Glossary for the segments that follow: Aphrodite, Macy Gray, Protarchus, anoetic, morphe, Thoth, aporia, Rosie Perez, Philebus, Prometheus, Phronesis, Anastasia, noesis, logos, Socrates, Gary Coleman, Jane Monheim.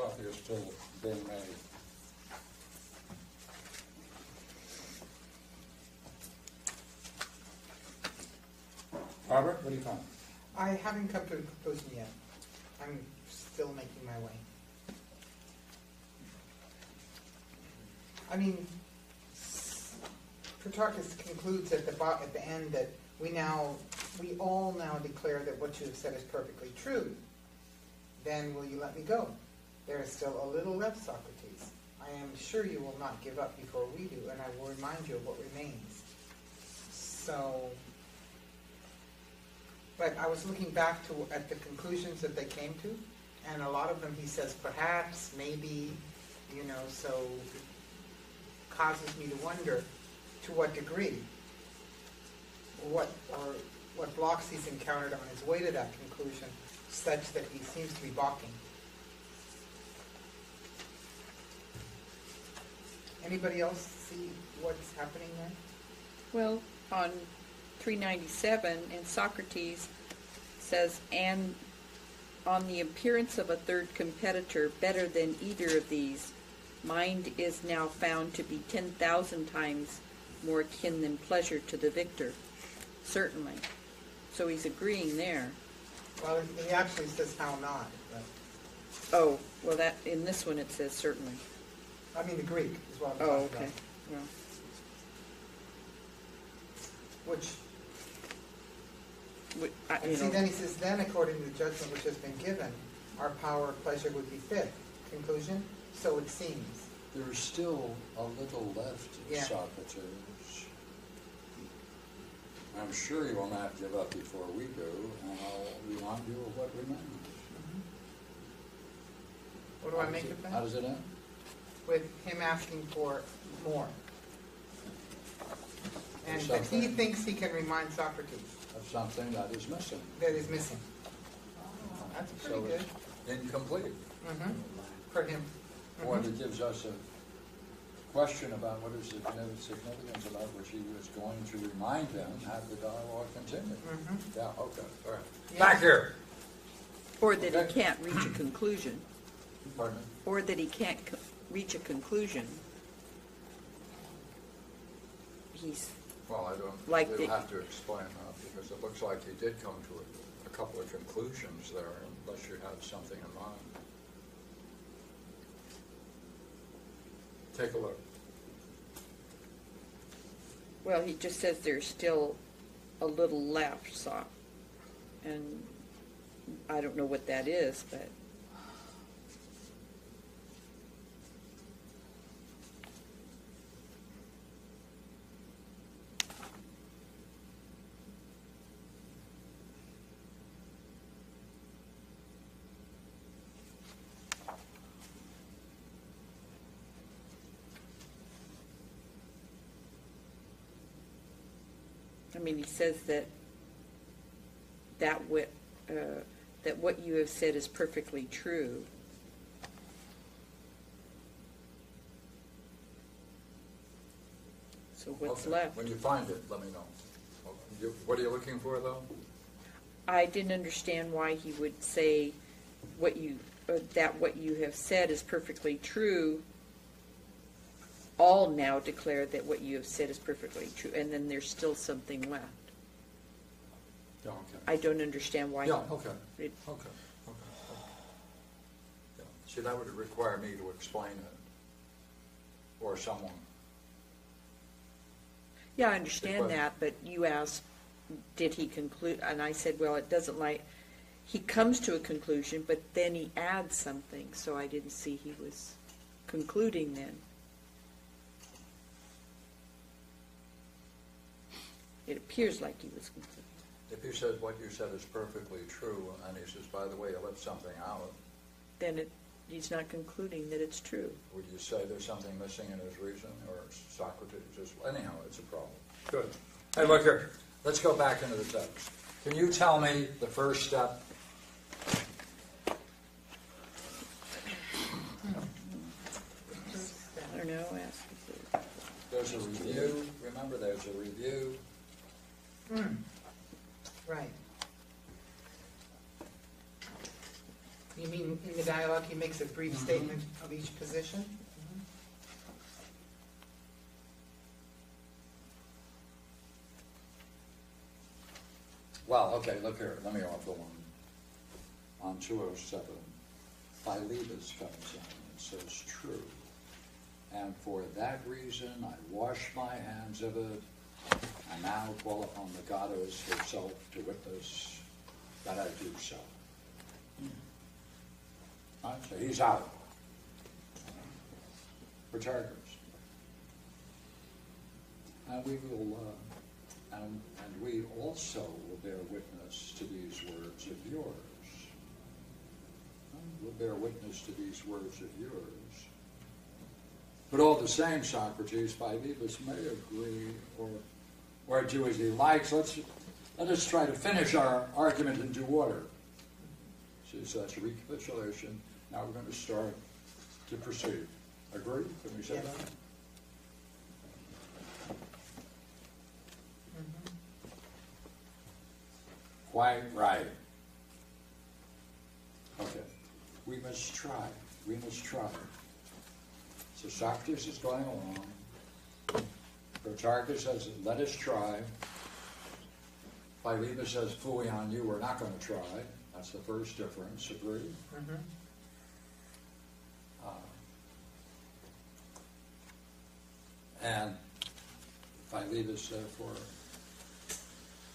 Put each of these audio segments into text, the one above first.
coffee has still been made. Barbara, what do you find? I haven't come to a conclusion yet. I'm still making my way. I mean, Protarchus concludes at the end that we all now declare that what you have said is perfectly true. Then will you let me go? There is still a little left, Socrates. I am sure you will not give up before we do, and I will remind you of what remains. So, but I was looking back at the conclusions that they came to, and a lot of them he says perhaps, maybe, you know, so it causes me to wonder to what degree, what blocks he's encountered on his way to that conclusion, such that he seems to be balking. Anybody else see what's happening there? Well, on 397, and Socrates says, and on the appearance of a third competitor better than either of these, mind is now found to be 10,000 times more kin than pleasure to the victor. Certainly. So he's agreeing there. Well, he actually says how not. But oh, well, that in this one it says certainly. I mean the Greek is what I'm talking about. Oh, okay. Yeah. Then he says, then according to the judgment which has been given, our power of pleasure would be fit. Conclusion? So it seems. There's still a little left in Socrates. I'm sure you will not give up before we do, and I'll remind you of what remains. Mm-hmm. What do I make of that? How does it end? With him asking for more. And that he thinks he can remind Socrates. Of something that is missing. That is missing. Oh, that's pretty good. It's incomplete. Mm-hmm. For him. Or mm-hmm. It gives us a question about what is the significance about which he was going to remind them, have the dialogue continue. Mm-hmm. Yeah, okay, all right. Yes. Back here! Or that he can't reach a conclusion. Pardon me? Or that he can't reach a conclusion. He's... Well, I don't... Like they'll have to explain that, because it looks like he did come to a couple of conclusions there, unless you had something in mind. Take a look. Well, he just says there's still a little left, so, and I don't know what that is, but I mean, he says that what you have said is perfectly true. So what's left? When you find it, let me know. What are you looking for, though? I didn't understand why he would say what you have said is perfectly true. All now declare that what you have said is perfectly true, and then there's still something left. Yeah, okay. I don't understand why. Yeah, okay. Okay. Yeah. See, that would require me to explain it, or someone. Yeah, I understand that, but you asked, did he conclude? And I said, well, it doesn't like, he comes to a conclusion, but then he adds something, so I didn't see he was concluding then. It appears like he was concerned. If he says what you said is perfectly true, and he says, by the way, you left something out, then he's not concluding that it's true. Would you say there's something missing in his reason, or Socrates just, anyhow, it's a problem. Good. Hey, look here. Let's go back into the text. Can you tell me the first step? I don't know. There's a review. Remember, there's a review. Right. You mean in the dialogue he makes a brief statement of each position? Well, okay, look here. Let me offer one. On 207, Philebus comes in and says, true. And for that reason, I wash my hands of it. I now call upon the goddess herself to witness that I do so. Right, so he's out. Protarchus. And we will, and we also will bear witness to these words of yours. We'll bear witness to these words of yours. But all the same, Socrates, Philebus may agree or do as he likes. Let us try to finish our argument in due order. See, so that's a recapitulation. Now we're going to start to proceed. Agree? Can we say that? Quite right. Okay. We must try. We must try. So Socrates is going along. Protarchus says, let us try. Philebus says, fooey on you, we're not going to try. That's the first difference. Agree? Mm-hmm. And Philebus, therefore,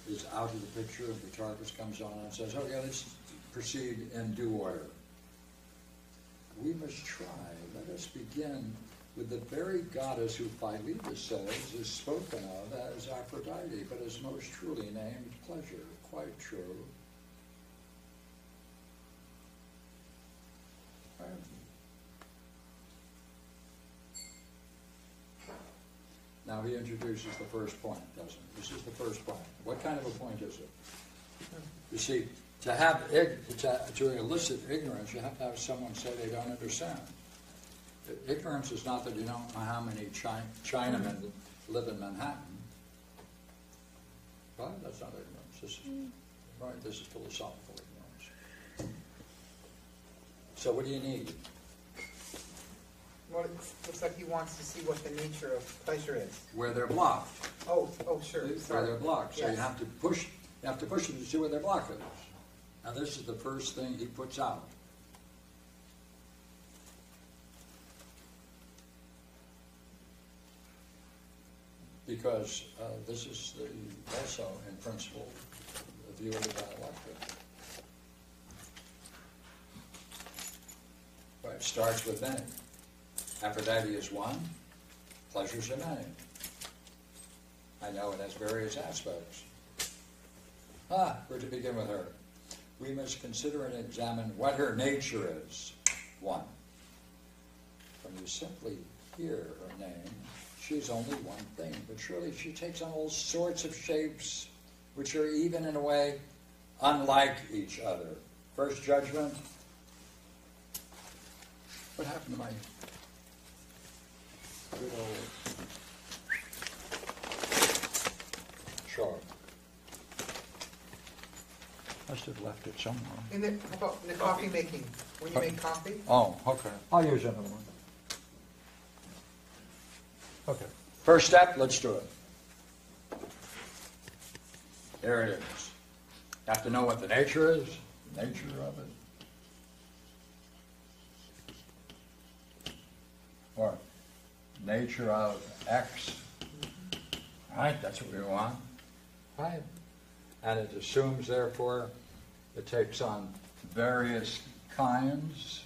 is out of the picture, and Protarchus comes on and says, okay, let's proceed in due order. We must try. Let us begin with the very goddess who Philebus says is spoken of as Aphrodite, but is most truly named Pleasure. Quite true. Right. Now he introduces the first point, doesn't he? This is the first point. What kind of a point is it? You see, to elicit ignorance, you have to have someone say they don't understand. Ignorance is not that you don't know how many Chinamen live in Manhattan. Right? That's not ignorance. This is, right? This is philosophical ignorance. So what do you need? Well, it looks like he wants to see what the nature of pleasure is. Where they're blocked. Oh, sure. Where they're blocked. So yes. You have to push. You have to push them to see where their block is. Now this is the first thing he puts out. Because this is the, also in principle, the view of the dialectic. Right, it starts with many. Aphrodite is one, pleasures are many. I know it has various aspects. We're to begin with her. We must consider and examine what her nature is. One. When you simply hear her name, she's only one thing, but surely she takes on all sorts of shapes, which are even in a way unlike each other. First judgment. What happened to my good old chart? Must have left it somewhere. How about in the coffee making? When you make coffee? Oh, okay. I'll use another one. Okay. First step, let's do it. Here it is. You have to know what the nature is, nature of it. Or nature of X. All right, that's what we want. All right. And it assumes, therefore, it takes on various kinds.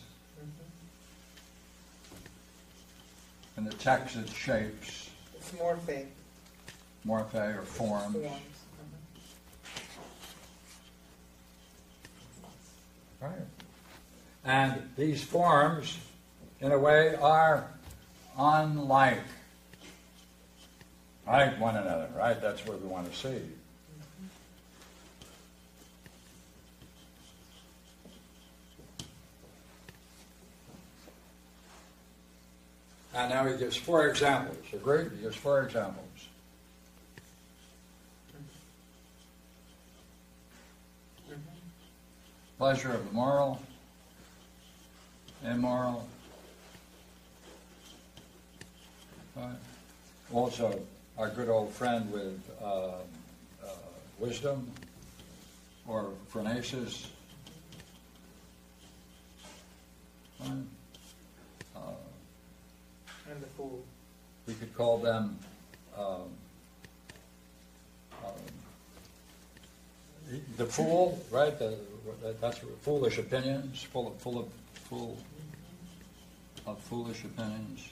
In the text, it shapes. It's morphe. Morphe or forms. Right. And these forms, in a way, are unlike. Right, one another, right? That's what we want to see. And now he gives four examples. Agreed? He gives four examples. Pleasure of the moral, immoral. Also, our good old friend with wisdom, or Phronesis. And the fool. We could call them. The fool, right? That's foolish opinions, full of foolish opinions.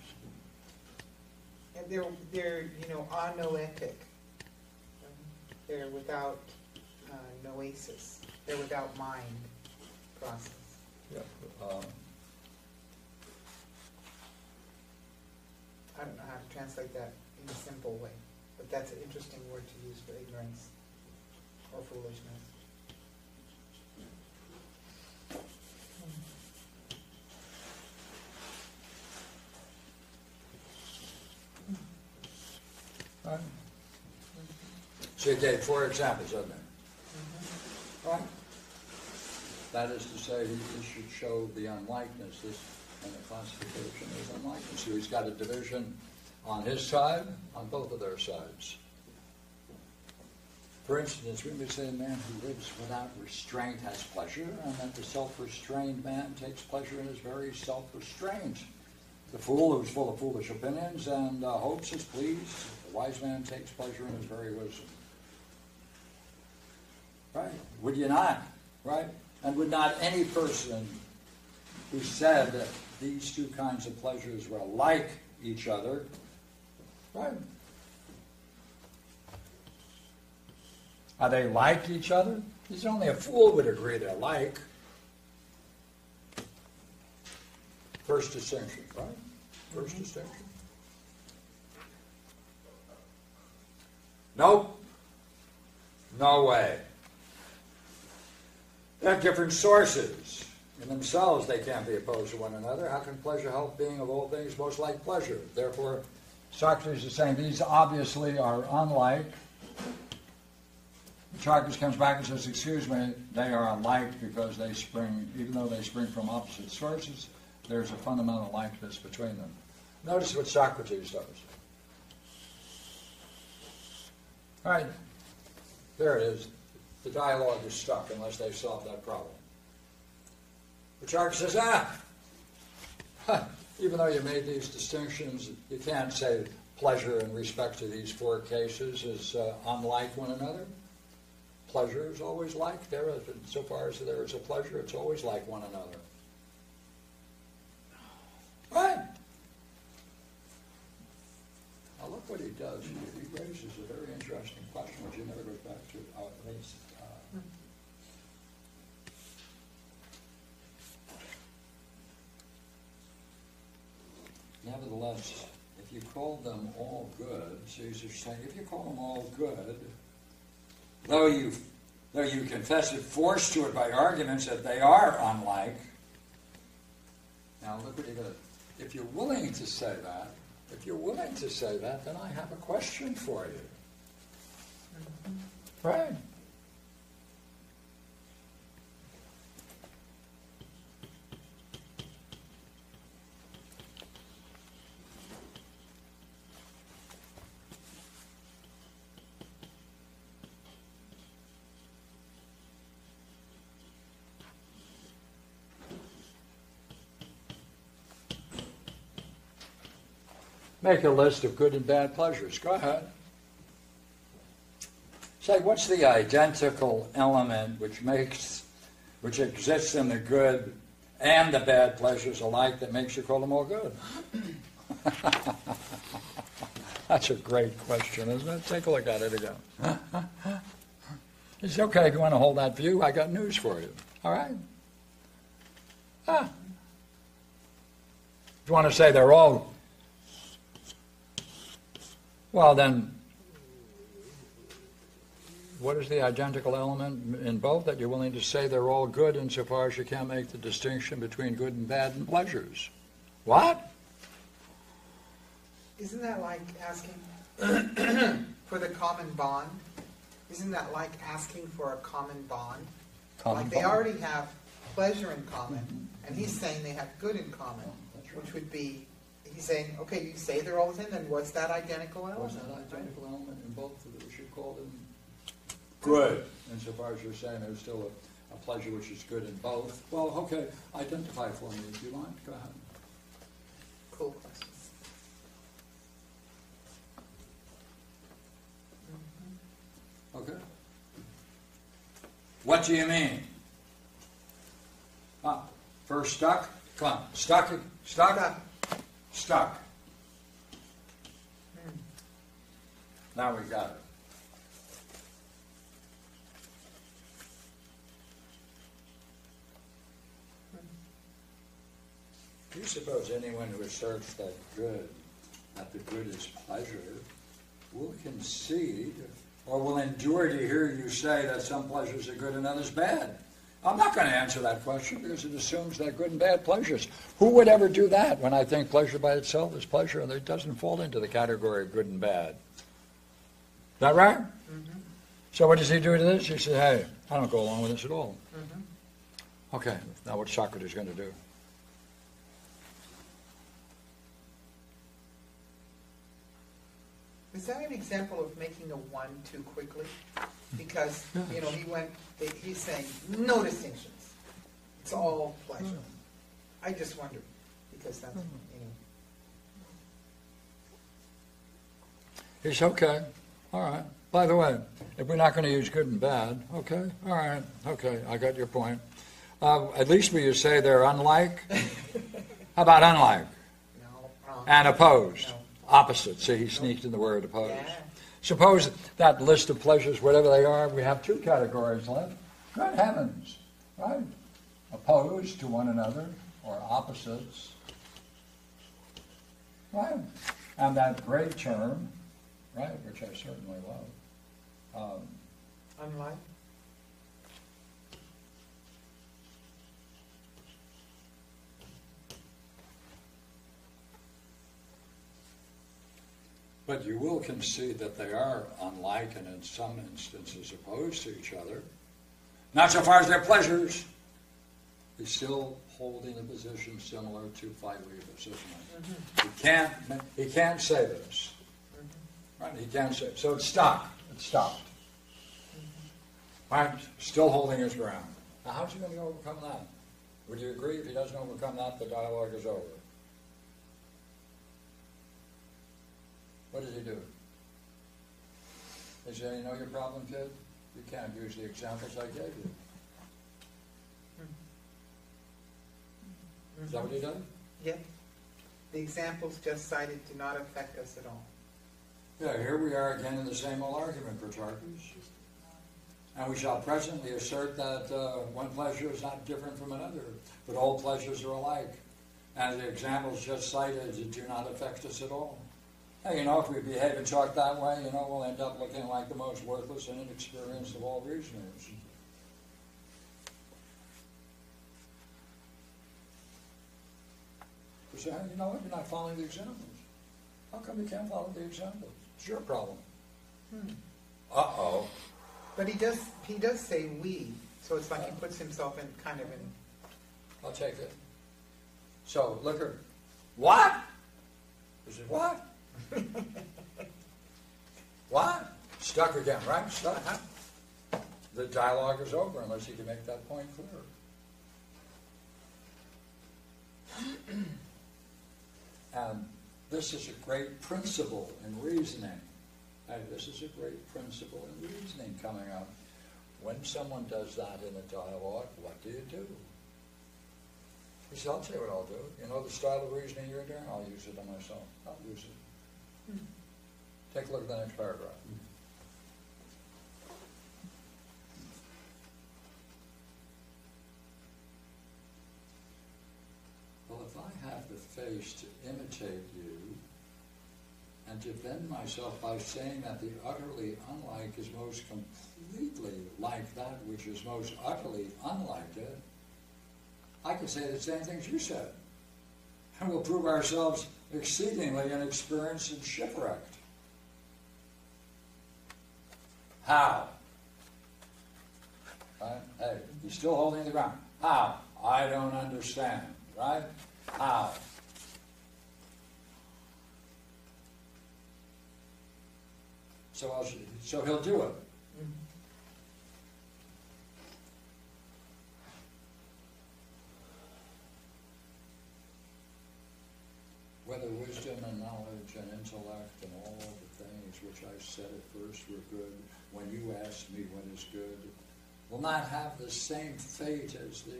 And they're anoetic. They're without noesis. They're without mind process. Yeah. I don't know how to translate that in a simple way, but that's an interesting word to use for ignorance or foolishness. All right. So you gave 4 examples, didn't there? Mm-hmm. All right. That is to say, this should show the unlikeness. This and the classification is unlikeness. So he's got a division on his side, on both of their sides. For instance, we would say a man who lives without restraint has pleasure, and that the self-restrained man takes pleasure in his very self-restraint. The fool who's full of foolish opinions and hopes is pleased. The wise man takes pleasure in his very wisdom. Right? Would you not? Right? And would not any person who said that these two kinds of pleasures were like each other, right? Are they like each other? There's only a fool would agree they're like. First distinction, right? First distinction. Nope. No way. They have different sources. In themselves, they can't be opposed to one another. How can pleasure help being of all things most like pleasure? Therefore, Socrates is saying these obviously are unlike. Protarchus comes back and says, excuse me, they are alike because they spring, even though they spring from opposite sources, there's a fundamental likeness between them. Notice what Socrates does. All right, there it is. The dialogue is stuck unless they solve that problem. Protarchus says, even though you made these distinctions, you can't say pleasure in respect to these 4 cases is unlike one another. Pleasure is always like, there, so far as there is a pleasure, it's always like one another. Right? Now look what he does. He raises a very interesting question, which he never goes back to, at least. Nevertheless, if you call them all good, Caesar's saying, if you call them all good, though you confess it, forced to it by arguments that they are unlike. Now look what he does. If you're willing to say that, then I have a question for you. Right. Make a list of good and bad pleasures. Go ahead. Say, what's the identical element which exists in the good and the bad pleasures alike that makes you call them all good? That's a great question, isn't it? Take a look at it again. It's okay if you want to hold that view. I got news for you. All right? If you want to say they're all... Well, then, what is the identical element in both that you're willing to say they're all good insofar as you can't make the distinction between good and bad and pleasures? What? Isn't that like asking for the common bond? Isn't that like asking for a common bond? Common bond. They already have pleasure in common, And he's saying they have good in common, which would be, he's saying, okay, you say they're all within, then what's that identical element? What's that identical element in both of those? You call them good. Insofar as you're saying there's still a pleasure which is good in both. Well, okay, identify for me if you want. Go ahead. Cool question. Okay. What do you mean? Ah, first stuck. Come on, stuck. Now we got it. Do you suppose anyone who asserts that good, that the good is pleasure, will concede or will endure to hear you say that some pleasures are good and others bad? I'm not going to answer that question because it assumes that good and bad pleasures. Who would ever do that when I think pleasure by itself is pleasure and it doesn't fall into the category of good and bad? Is that right? Mm-hmm. So what does he do to this? He says, hey, I don't go along with this at all. Mm-hmm. Okay, now what's Socrates going to do? Is that an example of making a one too quickly? Because, you know, he's saying no distinctions. It's all pleasure. I just wonder, because that's, you know. It's okay. All right. By the way, if we're not going to use good and bad, okay, all right, okay, I got your point. At least we say they're unlike. How about unlike? No. And opposed. No. Opposite. See, he sneaked in the word opposed. Yeah. Suppose that list of pleasures, whatever they are, we have two categories left. Good heavens, right? Opposed to one another, or opposites. Right? And that great term, right, which I certainly love. Unlike? But you will concede that they are unlike and in some instances opposed to each other. Not so far as their pleasures. He's still holding a position similar to Philebus, isn't he? He can't say this. Right? He can't say it. So it's stopped. It's stopped. Right? Still holding his ground. Now how's he going to overcome that? Would you agree if he doesn't overcome that, the dialogue is over? What does he do? He says, you know your problem, kid? You can't use the examples I gave you. Mm-hmm. Is that what he done? Yep. The examples just cited do not affect us at all. Yeah, here we are again in the same old argument, Protarchus. And we shall presently assert that one pleasure is not different from another, but all pleasures are alike. And the examples just cited do not affect us at all. You know, if we behave and talk that way, you know, we'll end up looking like the most worthless and inexperienced of all reasoners. You say, hey, you know what, you're not following the examples. How come you can't follow the examples? It's your problem. Uh-oh. But he does say we, so it's like he puts himself in kind of in... I'll take it. So, look at... What? He said, what? What? Stuck again, right? Stuck, huh? The dialogue is over unless you can make that point clear. And this is a great principle in reasoning. And this is a great principle in reasoning coming up. When someone does that in a dialogue, what do? He said, I'll tell you what I'll do. You know the style of reasoning you're doing? I'll use it on myself. I'll use it. Take a look at the next paragraph. Well, if I have the face to imitate you and to bend myself by saying that the utterly unlike is most completely like that which is most utterly unlike it, I can say the same things you said. And we'll prove ourselves exceedingly inexperienced and shipwrecked. How? Right? Hey, he's still holding the ground. How? I don't understand, right? How? So he'll do it. Whether wisdom and knowledge and intellect and all the things which I said at first were good, when you asked me what is good, will not have the same fate as the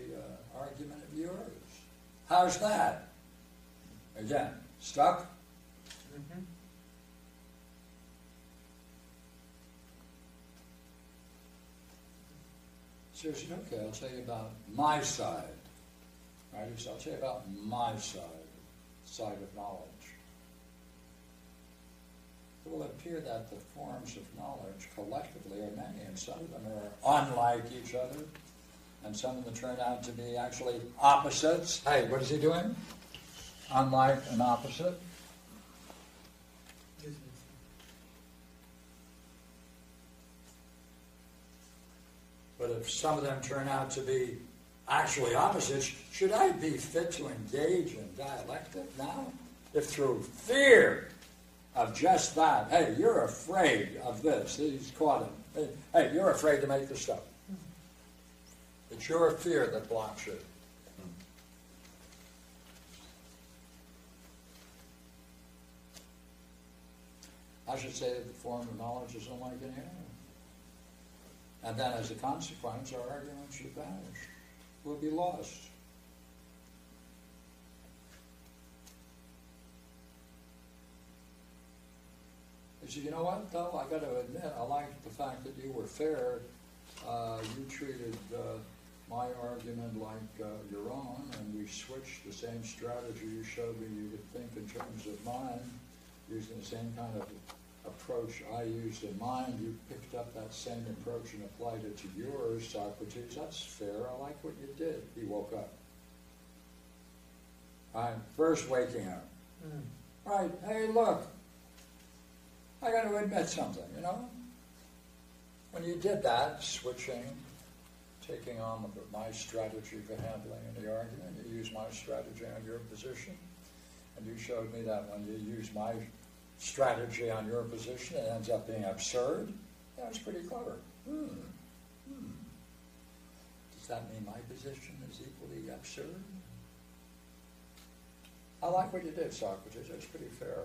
argument of yours. How's that? Again, stuck? Mm-hmm. Seriously, okay, I'll tell you about my side. Right? So I'll tell you about my side of knowledge. It will appear that the forms of knowledge collectively are many, and some of them are unlike each other, and some of them turn out to be actually opposites. Hey, what is he doing? Unlike and opposite. But if some of them turn out to be actually opposites, should I be fit to engage in dialectic now? If through fear of just that, hey, you're afraid of this, he's caught him. Hey, you're afraid to make the stuff. It's your fear that blocks you. I should say that the form of knowledge is unlike any other. And then as a consequence, our argument should vanish. We'll be lost. He said, you know what, though? I got to admit, I liked the fact that you were fair. You treated my argument like your own, and we switched the same strategy you showed me you could think in terms of mine, using the same kind of approach I used in mind. You picked up that same approach and applied it to yours, Socrates. That's fair. I like what you did. He woke up. I'm first waking up. Mm. Right. Hey, look. I got to admit something, you know? When you did that, switching, taking on my strategy for handling the argument, you used my strategy on your position, and you showed me that when you used my strategy on your position, it ends up being absurd. That was pretty clever. Does that mean my position is equally absurd? I like what you did, Socrates. That's pretty fair.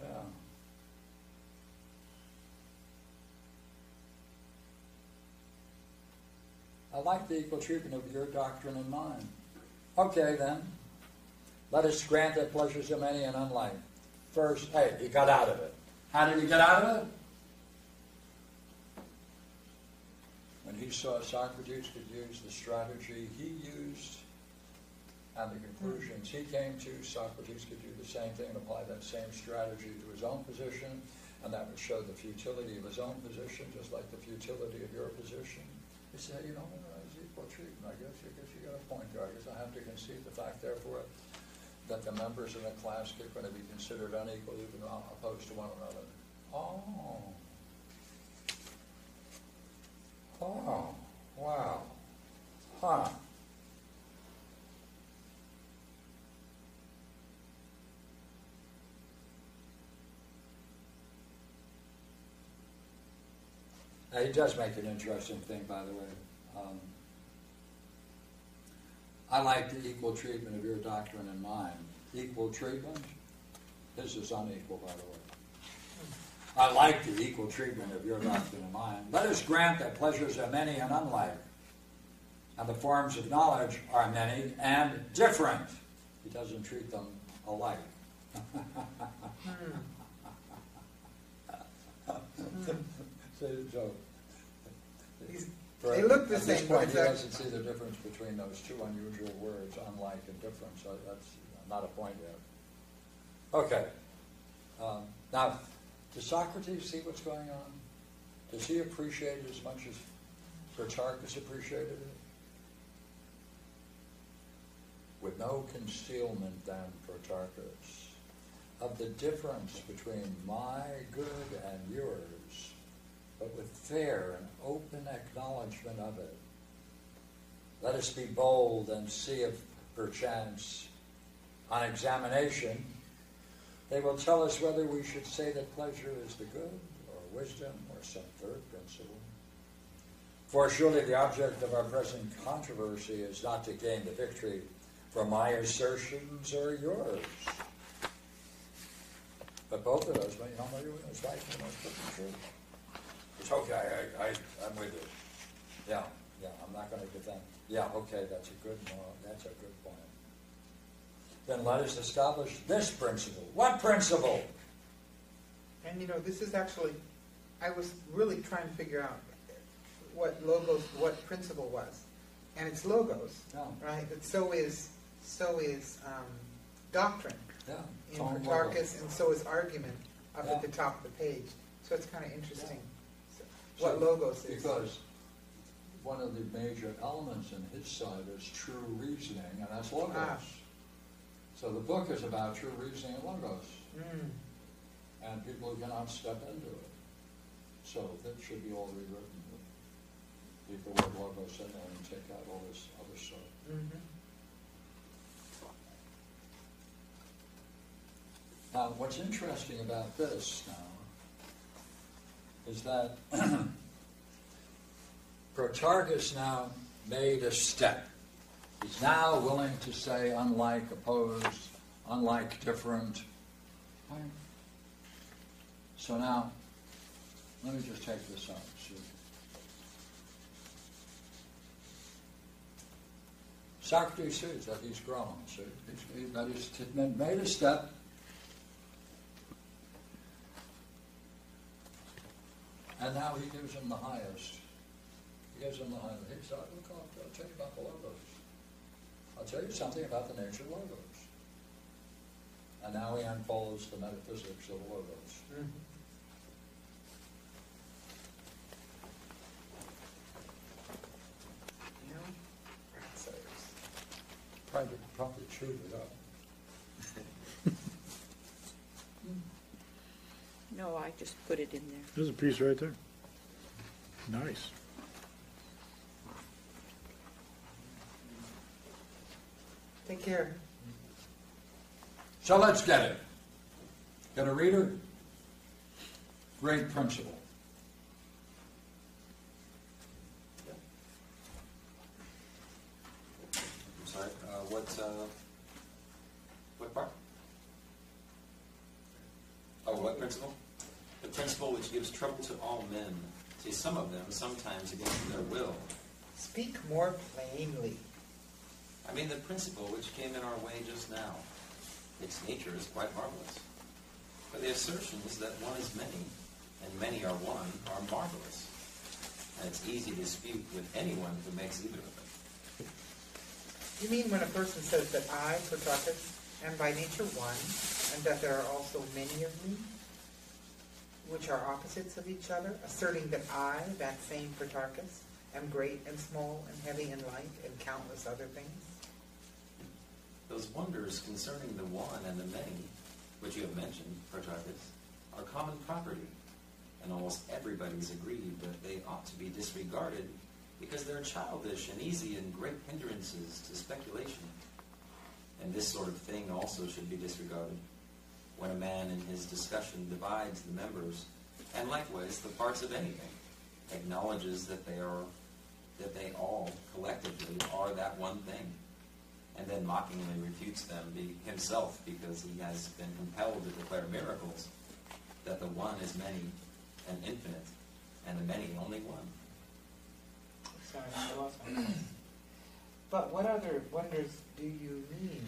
Yeah. I like the equal treatment of your doctrine and mine. Okay, then. Let us grant that pleasures are many and unlike. First, hey, he got out of it. How did he get out of it? When he saw Socrates could use the strategy he used and the conclusions he came to, Socrates could do the same thing and apply that same strategy to his own position, and that would show the futility of his own position, just like the futility of your position. He said, hey, you know, it's equal treatment. I guess you got a point there. I guess I have to concede the fact, therefore, that the members in a class are going to be considered unequal, even opposed to one another. Oh, wow, huh. Now, he does make an interesting thing, by the way. I like the equal treatment of your doctrine and mine. Equal treatment? This is unequal, by the way. I like the equal treatment of your doctrine and mine. Let us grant that pleasures are many and unlike, and the forms of knowledge are many and different. He doesn't treat them alike. Say the joke. They look the same. At this point, he doesn't see the difference between those two unusual words, unlike and different. So that's not a point yet. Okay. Now, does Socrates see what's going on? Does he appreciate it as much as Protarchus appreciated it? With no concealment, then, Protarchus, of the difference between my good and yours, but with fair and open acknowledgement of it. Let us be bold and see if, perchance, on examination, they will tell us whether we should say that pleasure is the good, or wisdom, or some third principle. For surely the object of our present controversy is not to gain the victory from my assertions or yours. But both of those, you know, my is right and the most perfect truth. Okay, I'm with you. Yeah, yeah, I'm not going to defend. Yeah, okay, that's a good moral, that's a good point. Then let us establish this principle. What principle? And you know, this is actually, I was really trying to figure out what logos, what principle was. And it's logos, oh, right? But so is doctrine, yeah, in Protarchus, and so is argument up, yeah, at the top of the page. So it's kind of interesting, yeah, so what logos is. Because one of the major elements in his side is true reasoning, and that's logos. Ah. So the book is about true reasoning and logos, and people cannot step into it. So that should be all rewritten. Leave the word logos in there and take out all this other stuff. Mm-hmm. Now, what's interesting about this now is that Protarchus now made a step. He's now willing to say unlike, opposed, unlike, different. Right? So now, let me just take this out. See. Socrates sees that he's grown, see? That he's made a step. And now he gives him the highest. He gives him the highest. He said, look, I'll tell you about the logos. I'll tell you something about the nature of logos. And now he unfolds the metaphysics of the logos. Mm-hmm. Probably chewed it up. No, I just put it in there. There's a piece right there. Nice. Take care. So let's get it. Get a reader? Great principle. What part? Oh, what principle? The principle which gives trouble to all men, to some of them, sometimes against their will. Speak more plainly. I mean the principle which came in our way just now. Its nature is quite marvelous. But the assertions that one is many, and many are one, are marvelous. And it's easy to dispute with anyone who makes either of them. You mean when a person says that I, Protarchus, am by nature one, and that there are also many of me, which are opposites of each other, asserting that I, that same Protarchus, am great and small and heavy and light and countless other things? Those wonders concerning the one and the many, which you have mentioned, Protarchus, are common property, and almost everybody is agreed that they ought to be disregarded, because they're childish and easy and great hindrances to speculation. And this sort of thing also should be disregarded, when a man in his discussion divides the members, and likewise the parts of anything, acknowledges that they all collectively are that one thing, and then mockingly refutes them himself, because he has been compelled to declare miracles, that the one is many and infinite, and the many only one. Sorry, I lost my voice. But what other wonders do you mean?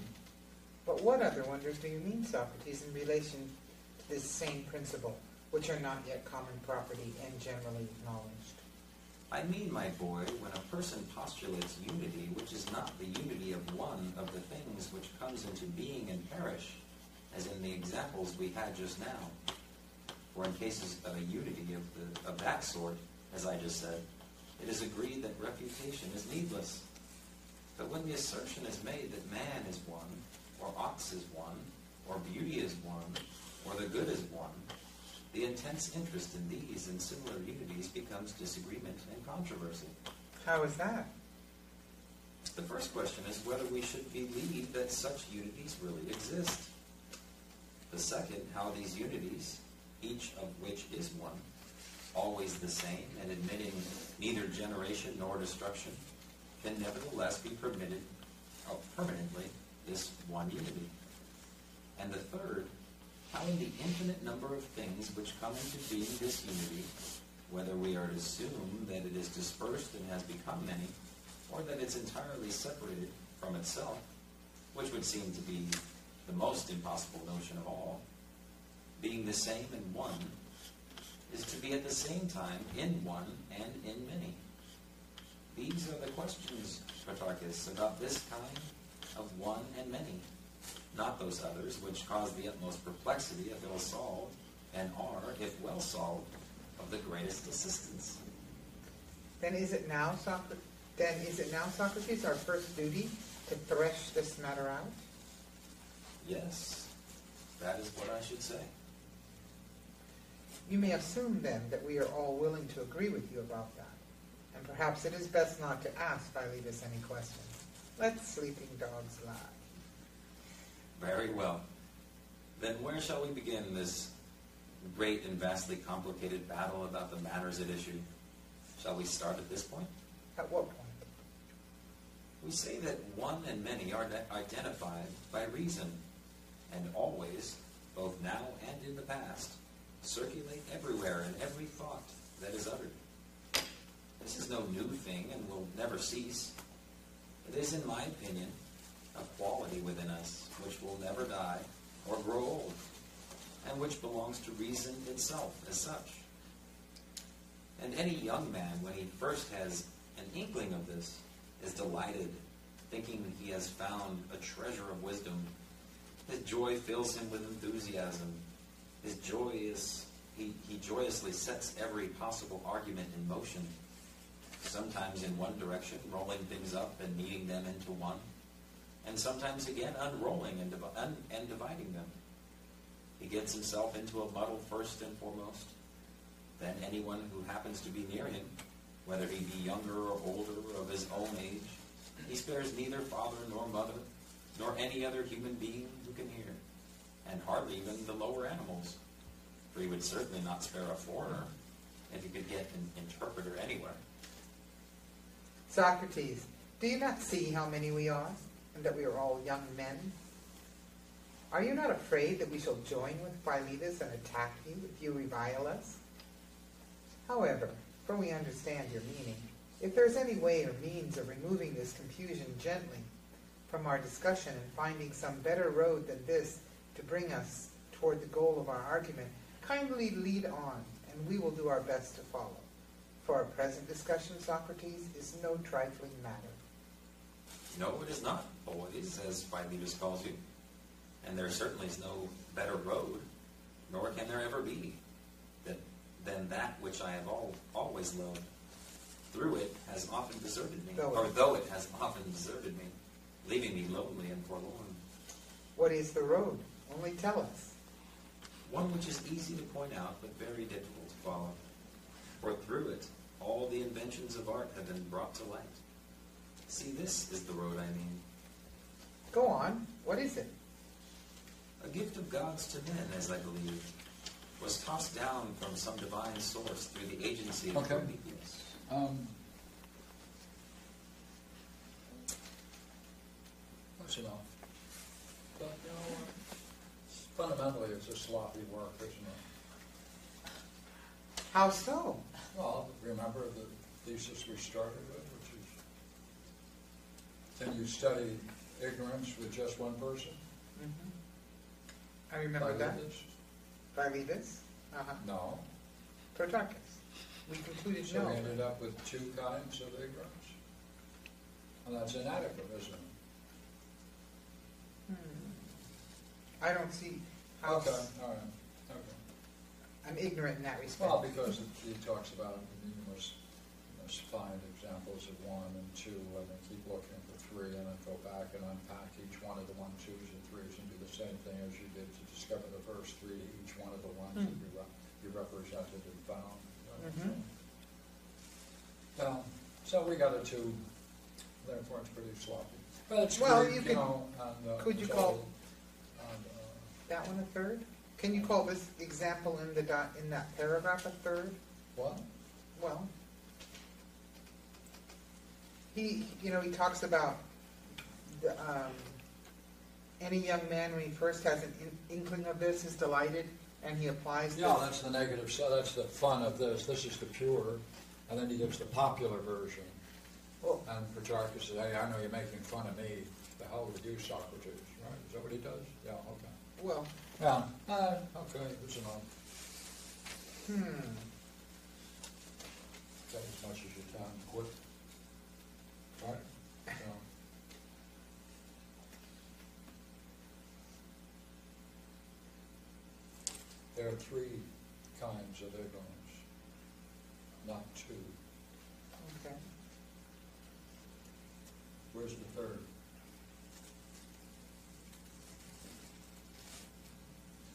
But what other wonders do you mean, Socrates, in relation to this same principle, which are not yet common property and generally acknowledged? I mean, my boy, when a person postulates unity, which is not the unity of one of the things which comes into being and perish, as in the examples we had just now, or in cases of a unity of that sort, as I just said, it is agreed that refutation is needless. But when the assertion is made that man is one, or ox is one, or beauty is one, or the good is one, the intense interest in these and similar unities becomes disagreement and controversy. How is that? the first question is whether we should believe that such unities really exist. The second, how these unities, each of which is one, always the same, and admitting neither generation nor destruction, can nevertheless be permitted permanently this one unity. And the third, how in the infinite number of things which come into being this unity, whether we are to assume that it is dispersed and has become many, or that it's entirely separated from itself, which would seem to be the most impossible notion of all, being the same and one, is to be at the same time in one and in many. These are the questions, Protarchus, about this kind of one and many, not those others which cause the utmost perplexity if ill solved, and are, if well solved, of the greatest assistance. Then is it now, Socrates, our first duty to thresh this matter out? Yes, that is what I should say. You may assume, then, that we are all willing to agree with you about that, and perhaps it is best not to ask Philebus any questions. Let sleeping dogs lie. Very well. Then where shall we begin this great and vastly complicated battle about the matters at issue? Shall we start at this point? At what point? We say that one and many are identified by reason, and always, both now and in the past, circulate everywhere in every thought that is uttered. This is no new thing and will never cease. It is, in my opinion, a quality within us which will never die or grow old, and which belongs to reason itself as such. And any young man, when he first has an inkling of this, is delighted, thinking he has found a treasure of wisdom. His joy fills him with enthusiasm. He joyously sets every possible argument in motion, sometimes in one direction, rolling things up and kneading them into one, and sometimes again unrolling and dividing them. He gets himself into a muddle first and foremost. Then anyone who happens to be near him, whether he be younger or older or of his own age, he spares neither father nor mother, nor any other human being who can hear, and hardly even the lower animals, for he would certainly not spare a foreigner if he could get an interpreter anywhere. Socrates, do you not see how many we are, and that we are all young men? Are you not afraid that we shall join with Philebus and attack you if you revile us? However, for we understand your meaning, if there is any way or means of removing this confusion gently from our discussion and finding some better road than this to bring us toward the goal of our argument, kindly lead on, and we will do our best to follow. For our present discussion, Socrates, is no trifling matter. No, it is not, boys, as Philebus calls you. And there certainly is no better road, nor can there ever be, than that which I have always loved. Though it has often deserted me, leaving me lonely and forlorn. What is the road? Only tell us. One which is easy to point out, but very difficult to follow. For through it, all the inventions of art have been brought to light. See, this is the road I mean. Go on. What is it? A gift of gods to men, as I believe, was tossed down from some divine source through the agency of Prometheus. But you know, fundamentally, it's a sloppy work, isn't it? How so? Well, remember the thesis we started with, which is, can you study ignorance with just one person? Mm-hmm. I remember that. Philebus? Uh-huh. No. Protarchus. We concluded so no. We ended up with two kinds of ignorance. And that's inadequate, isn't it? I don't see how... Okay, all right. Okay. I'm ignorant in that respect. Well, because he talks about numerous, you must find examples of one and two, and then keep looking for three, and then go back and unpack each one of the one, twos, and threes, and do the same thing as you did to discover the first three, each one of the ones that you represented and found. Right? Mm-hmm. So we got a two Therefore, it's pretty sloppy. But well, you could. Could you call that one a third? Can you call this example in the in that paragraph a third? What? Well, he talks about the, any young man when he first has an inkling of this is delighted, and he applies. Yeah, that's the negative. So that's the fun of this. This is the pure, and then he gives the popular version. Oh. And Protarchus says, "Hey, I know you're making fun of me. The hell with you, Socrates? Right? Is that what he does? Yeah. Okay. Well. Yeah. Okay. It's enough. Take as much as you can. Quit. Right? Yeah. There are three kinds of ignorance, not two. Okay. Where's the third?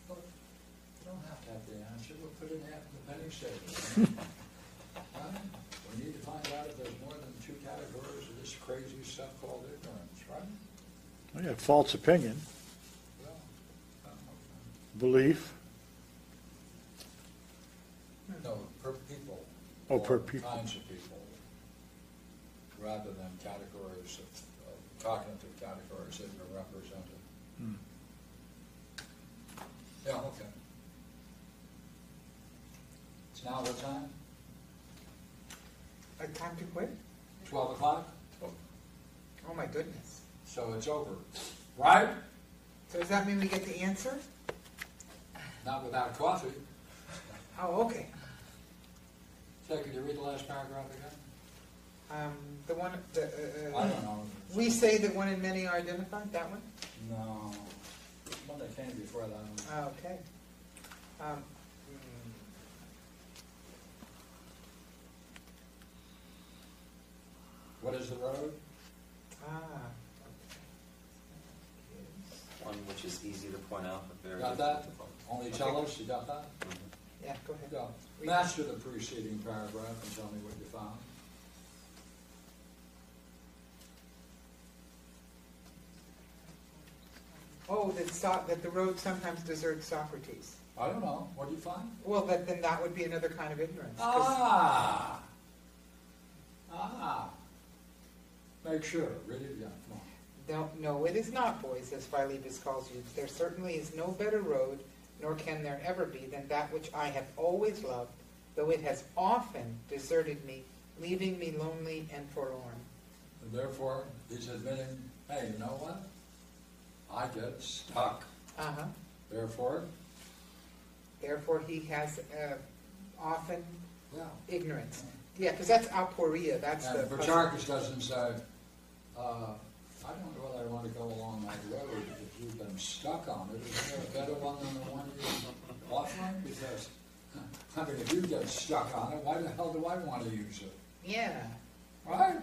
Look, you don't have to have the answer. We'll put it in the penny statement. We need to find out if there's more than two categories of this crazy stuff called ignorance, right? Yeah, false opinion. Well, belief. No, per people. Oh, per people. Kinds of people, rather than categories of cognitive categories that are represented. Hmm. Yeah, okay. It's now what time? A time to quit? 12 o'clock? Oh my goodness. So it's over, right? So does that mean we get the answer? Not without coffee. Oh, okay. So could you read the last paragraph again? The one, I don't know. We say that one and many are identified, that one? No, the one that came before that one. Oh, okay. What is the road? One which is easy to point out, but very difficult. Got that? Only tell us, you got that? Mm-hmm. Yeah, go ahead. Go. Master the preceding paragraph and tell me what you found. Oh, that the road sometimes deserts Socrates. I don't know. What do you find? Well, then that would be another kind of ignorance. Ah! Ah! Make sure. Read it again. Come on. No, it is not, boys, as Philebus calls you. There certainly is no better road, nor can there ever be, than that which I have always loved, though it has often deserted me, leaving me lonely and forlorn. And therefore, he's admitting, hey, you know what? I get stuck. Uh-huh. Therefore? Therefore, he has often ignorance. Yeah, because that's aporia. That's and the Protarchus doesn't say, I don't know whether I want to go along that road if you've been stuck on it. Is there a better one than the one you're offering? Because, I mean, if you get stuck on it, why the hell do I want to use it? Yeah. Right?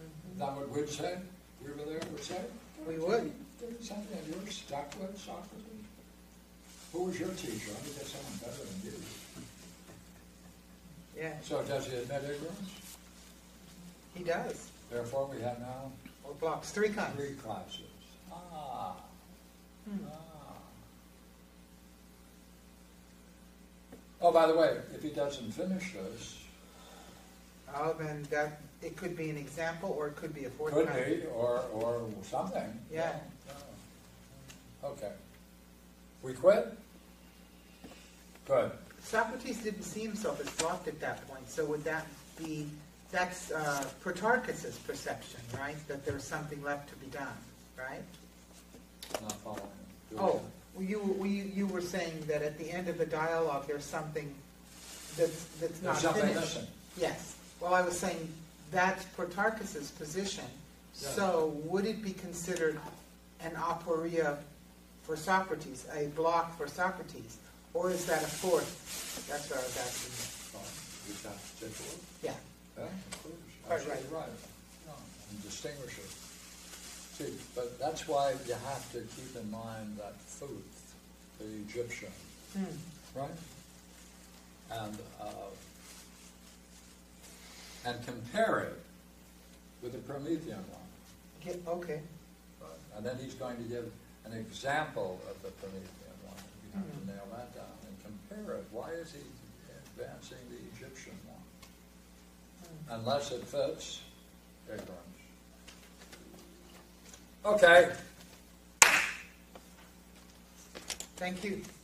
Mm-hmm. That what we'd say? You were there, would say? We would. Didn't something you were stuck with, Socrates? Who was your teacher? I mean, there's someone better than you. Yeah. So does he admit ignorance? He does. Therefore, we have now blocks, three kinds. Three classes. Ah. Hmm. Ah. Oh, by the way, if he doesn't finish this, oh, then that it could be an example, or it could be a fourth kind. Could be, or something. Yeah. Oh. Okay. We quit. Good. Socrates didn't see himself as blocked at that point, so would that be? That's Protarchus's perception, right? That there's something left to be done, right? Not following. Oh, you were saying that at the end of the dialogue, there's something that's not finished. Missing. Yes. Well, I was saying that's Protarchus's position. Yeah. So, would it be considered an aporia for Socrates, a block for Socrates, or is that a fourth? That's what I was asking you. Yeah. Yeah, of course. Quite right. Right. No, and distinguish it. See, but that's why you have to keep in mind that Thoth, the Egyptian, right? And compare it with the Promethean one. Yeah, okay. And then he's going to give an example of the Promethean one. You have to nail that down and compare it. Why is he advancing the Egyptian one? Unless it fits ignorance. Okay. Thank you.